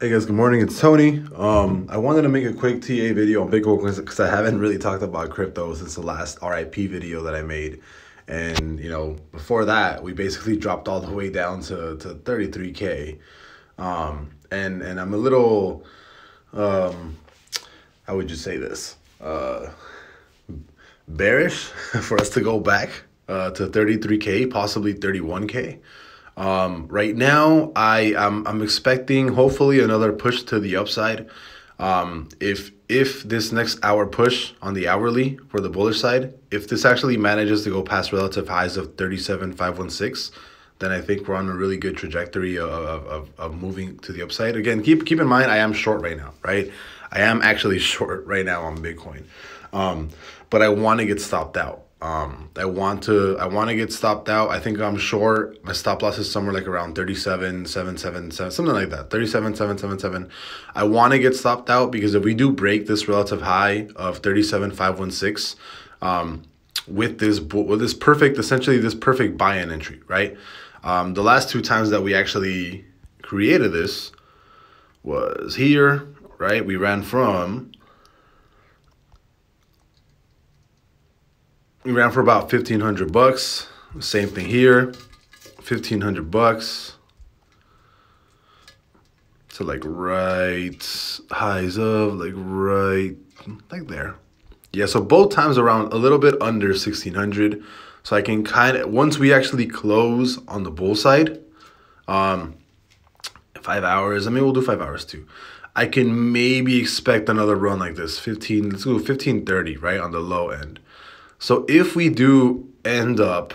Hey guys, good morning, it's Tony. I wanted to make a quick TA video on Bitcoin because I haven't really talked about crypto since the last RIP video that I made. And you know, before that, we basically dropped all the way down to 33K. And I'm a little, how would you say this? Bearish for us to go back to 33K, possibly 31K. Right now, I'm expecting hopefully another push to the upside. If this next hour push on the hourly for the bullish side, if this actually manages to go past relative highs of 37,516, then I think we're on a really good trajectory of moving to the upside. Again, keep in mind, I am short right now, right? I am actually short right now on Bitcoin, but I want to get stopped out. I want to get stopped out. I think I'm short. My stop loss is somewhere like around 37,777, something like that. 37,777. I want to get stopped out because if we do break this relative high of 37,516, with this perfect, essentially this perfect buy-in entry, right? The last two times that we actually created this was here, right? We ran from. We ran for about 1,500 bucks. Same thing here, 1,500 bucks. So like right highs of like there. Yeah, so both times around a little bit under 1,600. So I can kind of, once we actually close on the bull side, 5 hours, I mean, we'll do 5 hours too. I can maybe expect another run like this, 15, let's go 1,530, right, on the low end. So if we do end up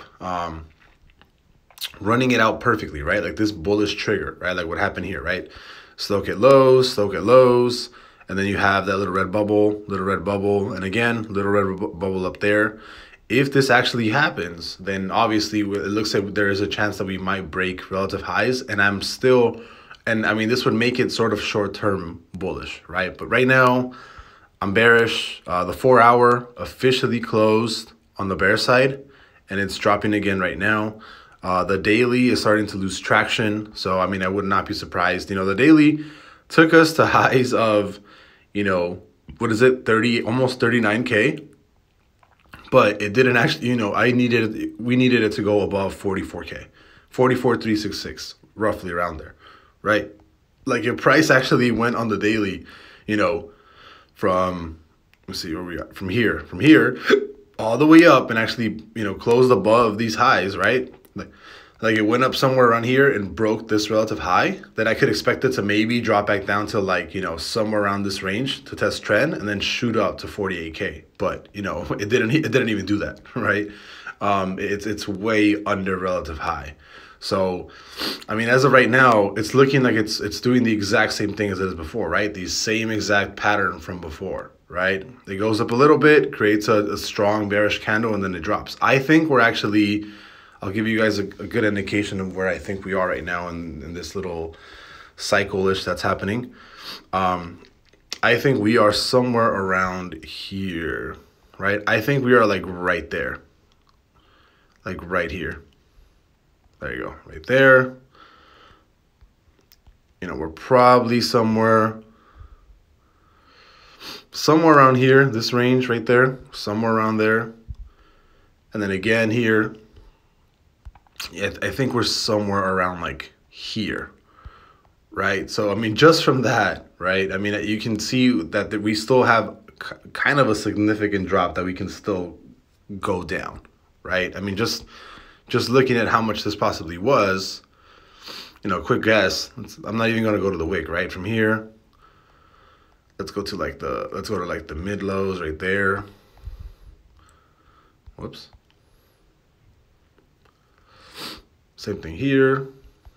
running it out perfectly, right? Like this bullish trigger, right? Like what happened here, right? Stoke at lows, and then you have that little red bubble, and again, little red bubble up there. If this actually happens, then obviously it looks like there is a chance that we might break relative highs, and I'm still, and I mean, this would make it sort of short-term bullish, right? But right now, I'm bearish. The 4 hour officially closed on the bear side, and it's dropping again right now. The daily is starting to lose traction. So, I mean, I would not be surprised. You know, the daily took us to highs of, you know, what is it? 30, almost 39K. But it didn't actually, you know, we needed it to go above 44K, 44,366, roughly around there, right? Like your price actually went on the daily, you know, from, let's see where we are, from here all the way up, and actually, you know, closed above these highs, right? Like it went up somewhere around here and broke this relative high. Then I could expect it to maybe drop back down to, like, you know, somewhere around this range to test trend and then shoot up to 48K. But, you know, it didn't even do that, right? It's way under relative high. So, I mean, as of right now, it's looking like it's doing the exact same thing as it is before, right? The same exact pattern from before, right? It goes up a little bit, creates a strong bearish candle, and then it drops. I think we're actually, I'll give you guys a good indication of where I think we are right now in this little cycle-ish that's happening. I think we are somewhere around here, right? I think we are like right there, like right here. There you go, right there. You know, we're probably somewhere around here, this range right there, somewhere around there. And then again here, yeah, I think we're somewhere around like here, right? So, I mean, just from that, right? I mean, you can see that we still have kind of a significant drop that we can still go down, right? I mean, just looking at how much this possibly was, you know, quick guess. I'm not even going to go to the wick, right? From here, let's go to like the mid lows right there. Whoops. Same thing here.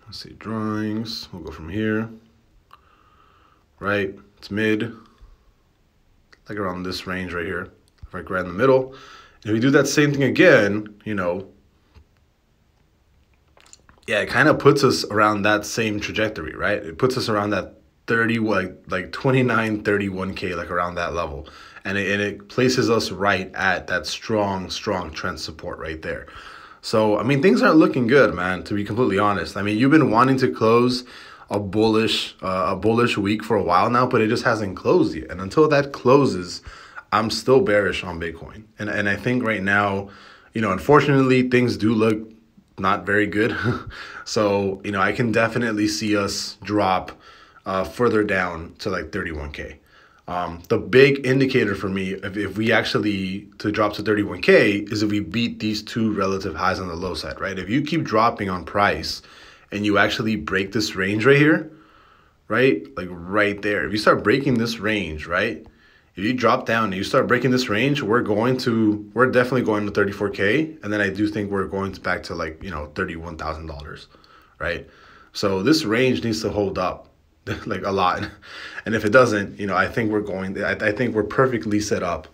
Let's see, drawings. We'll go from here. Right, it's mid. Like around this range right here. Like right in the middle. And if we do that same thing again, you know, yeah, it kind of puts us around that same trajectory, right? It puts us around that 30, like 29, 31K, like around that level. And it places us right at that strong, strong trend support right there. So, I mean, things aren't looking good, man, to be completely honest. I mean, you've been wanting to close a bullish week for a while now, but it just hasn't closed yet. And until that closes, I'm still bearish on Bitcoin. And I think right now, you know, unfortunately, things do look not very good. So, you know, I can definitely see us drop further down to like 31K. The big indicator for me, if we actually to drop to 31K, is if we beat these two relative highs on the low side, right? If you keep dropping on price and you actually break this range right here, right? Like right there. If you start breaking this range, right? If you drop down and you start breaking this range, we're definitely going to 34K. And then I do think we're going back to like, you know, $31,000, right? So this range needs to hold up like a lot. And if it doesn't, you know, I think we're perfectly set up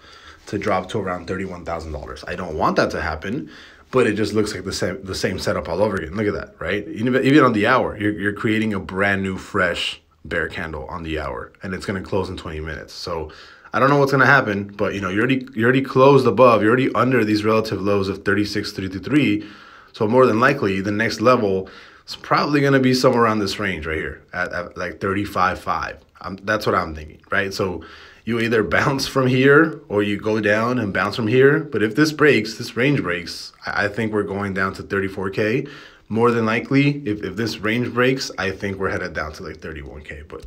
to drop to around $31,000. I don't want that to happen, but it just looks like the same setup all over again. Look at that, right? Even on the hour, you're creating a brand new fresh bear candle on the hour, and it's going to close in 20 minutes. So I don't know what's going to happen, but you know, you already closed above, you're already under these relative lows of 36,323. So more than likely the next level, it's probably going to be somewhere around this range right here at like 35.5. That's what I'm thinking, right? So you either bounce from here or you go down and bounce from here. But if this range breaks, I think we're going down to 34K. More than likely, if this range breaks, I think we're headed down to like 31K. But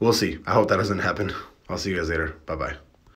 we'll see. I hope that doesn't happen. I'll see you guys later. Bye-bye.